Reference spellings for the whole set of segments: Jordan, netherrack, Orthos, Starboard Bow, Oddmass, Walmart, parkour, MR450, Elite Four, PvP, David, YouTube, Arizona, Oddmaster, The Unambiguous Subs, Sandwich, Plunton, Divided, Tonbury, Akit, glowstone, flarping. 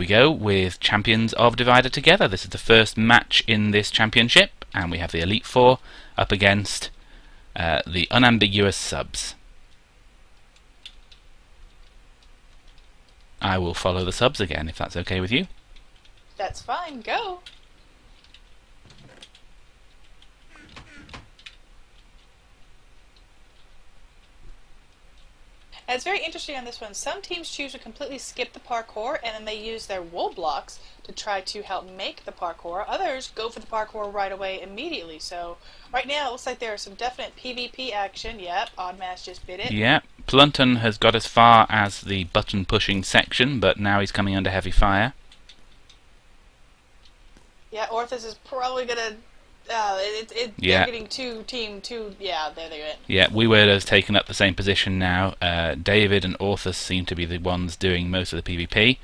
we go with champions of Divided together. This is the first match in this championship, and we have the Elite Four up against the unambiguous subs. I will follow the subs again, if that's okay with you. That's fine, go! It's very interesting on this one. Some teams choose to completely skip the parkour and then they use their wool blocks to try to help make the parkour. Others go for the parkour right away immediately. So right now it looks like there is some definite PvP action. Yep, Oddmass just bit it. Yep, Plunton has got as far as the button pushing section, but now he's coming under heavy fire. Yeah, Orthos is probably going to... yeah. They're getting two, yeah, there they went. Yeah, we were those taking up the same position now. David and Orthos seem to be the ones doing most of the PvP.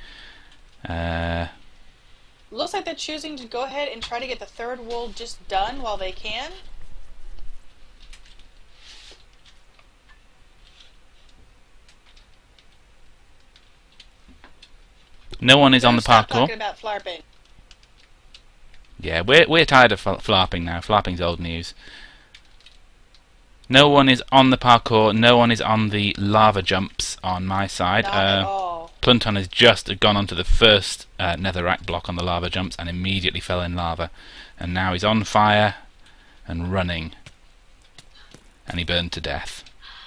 Looks like they're choosing to go ahead and try to get the third wool just done while they can. No one is on the parkour. Talking about flarping. Yeah, we're tired of flarping now. Flarping's old news. No one is on the parkour. No one is on the lava jumps on my side. Not at all. Plunton has just gone onto the first netherrack block on the lava jumps and immediately fell in lava, and now he's on fire and running, and he burned to death.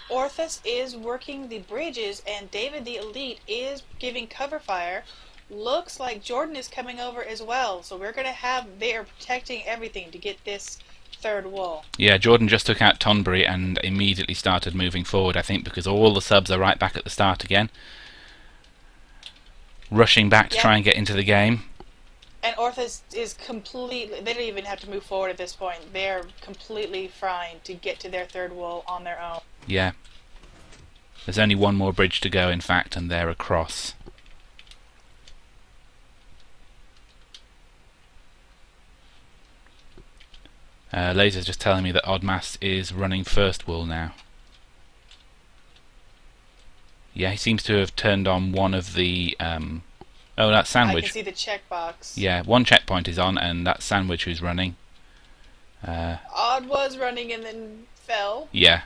Orthos is working the bridges, and David the Elite is giving cover fire. Looks like Jordan is coming over as well, so we're going to have... They are protecting everything to get this third wall. Yeah, Jordan just took out Tonbury and immediately started moving forward, I think, because all the subs are right back at the start again. Rushing back to try and get into the game. And Orthos is completely... They don't even have to move forward at this point. They're completely frying to get to their third wall on their own. Yeah. There's only one more bridge to go, in fact, and they're across. Laser's just telling me that Oddmass is running first wool now. Yeah, he seems to have turned on one of the... oh, that's Sandwich. I can see the checkbox. Yeah, one checkpoint is on, and that's Sandwich who's running. Odd was running and then fell. Yeah.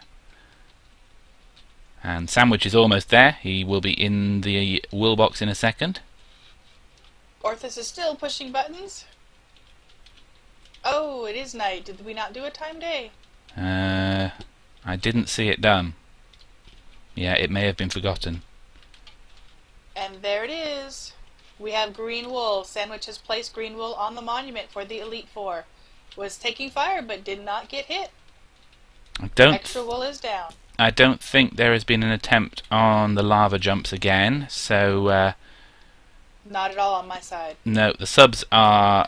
And Sandwich is almost there. He will be in the wool box in a second. Orthos is still pushing buttons. Oh, it is night. Did we not do a time day? I didn't see it done. Yeah, it may have been forgotten. And there it is. We have green wool. Sandwich has placed green wool on the monument for the Elite Four. Was taking fire but did not get hit. Extra wool is down. I don't think there has been an attempt on the lava jumps again, so... not at all on my side. No, the subs are...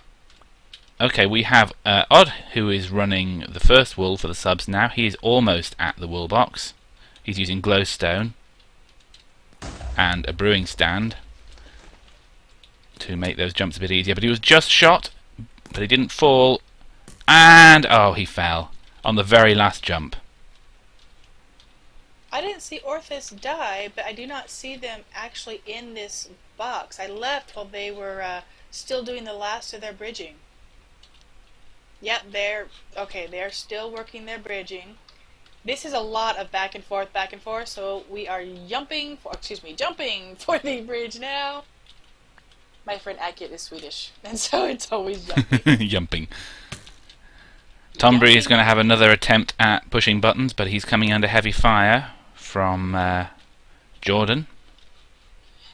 Okay, we have Odd, who is running the first wool for the subs now. He is almost at the wool box. He's using glowstone and a brewing stand to make those jumps a bit easier. But he was just shot, but he didn't fall. And, oh, he fell on the very last jump. I didn't see Orthos die, but I do not see them actually in this box. I left while they were still doing the last of their bridging. Yep, they're still working their bridging. This is a lot of back and forth, so we are jumping for the bridge now. My friend Akit is Swedish, and so it's always jumping. Jumping. Tonbury is going to have another attempt at pushing buttons, but he's coming under heavy fire from Jordan.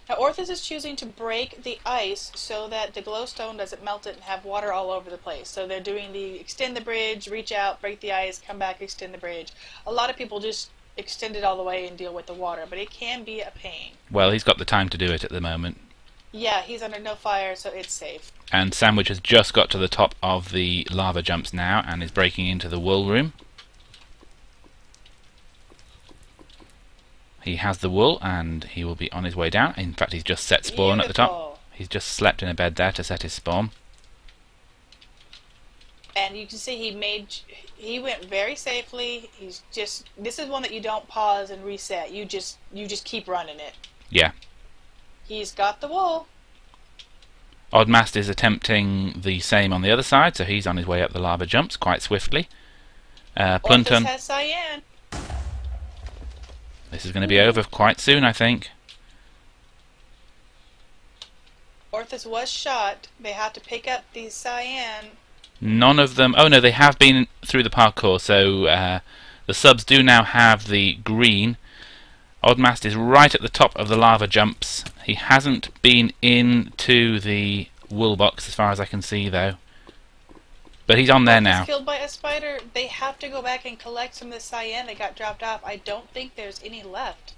Now, Orthos is choosing to break the ice so that the glowstone doesn't melt it and have water all over the place. So they're doing the extend the bridge, reach out, break the ice, come back, extend the bridge. A lot of people just extend it all the way and deal with the water, but it can be a pain. Well, he's got the time to do it at the moment. Yeah, he's under no fire, so it's safe. And Sandwich has just got to the top of the lava jumps now and is breaking into the wool room. He has the wool and he will be on his way down. In fact, he's just set spawn at the top. He's just slept in a bed there to set his spawn. And you can see he went very safely. He's just... This is one that you don't pause and reset. You just keep running it. Yeah. He's got the wool. Oddmaster is attempting the same on the other side, so he's on his way up the lava jumps quite swiftly. Plunton. This is going to be over quite soon, I think. Orthos was shot. They have to pick up these cyan. None of them... Oh no, they have been through the parkour, so the subs do now have the green. Oddmaster is right at the top of the lava jumps. He hasn't been into the wool box as far as I can see, though. But he's on there now. He's killed by a spider. They have to go back and collect some of the cyan that got dropped off. I don't think there's any left.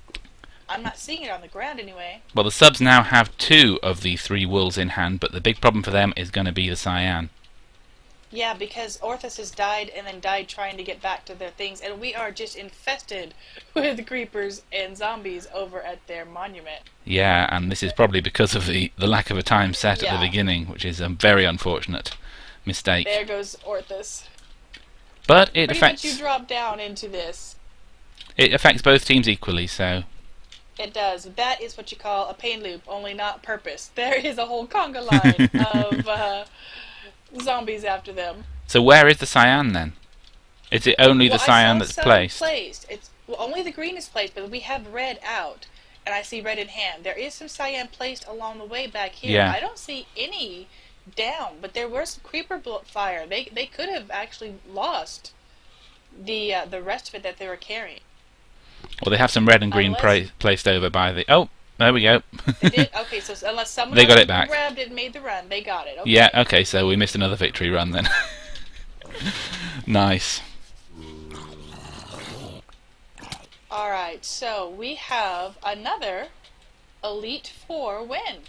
I'm not seeing it on the ground anyway. Well, the subs now have 2 of the 3 wools in hand, but the big problem for them is going to be the cyan. Yeah, because Orthos has died and then died trying to get back to their things, and we are just infested with creepers and zombies over at their monument. Yeah, and this is probably because of the lack of a time set at the beginning, which is a very unfortunate mistake. There goes Orthos. But it affects... you drop down into this. It affects both teams equally, so... It does. That is what you call a pain loop, only not purpose. There is a whole conga line of... zombies after them. So where is the cyan then? Is it only the cyan that's placed? It's only the green is placed, but we have red out, and I see red in hand. There is some cyan placed along the way back here. Yeah. I don't see any down, but there was some creeper fire. They could have actually lost the rest of it that they were carrying. Well, they have some red and green placed over by the... Oh, there we go. They did? Okay, so unless someone got it back. Grabbed it and made the run, they got it. Okay. Yeah, okay, so we missed another victory run then. Nice. Alright, so we have another Elite Four win.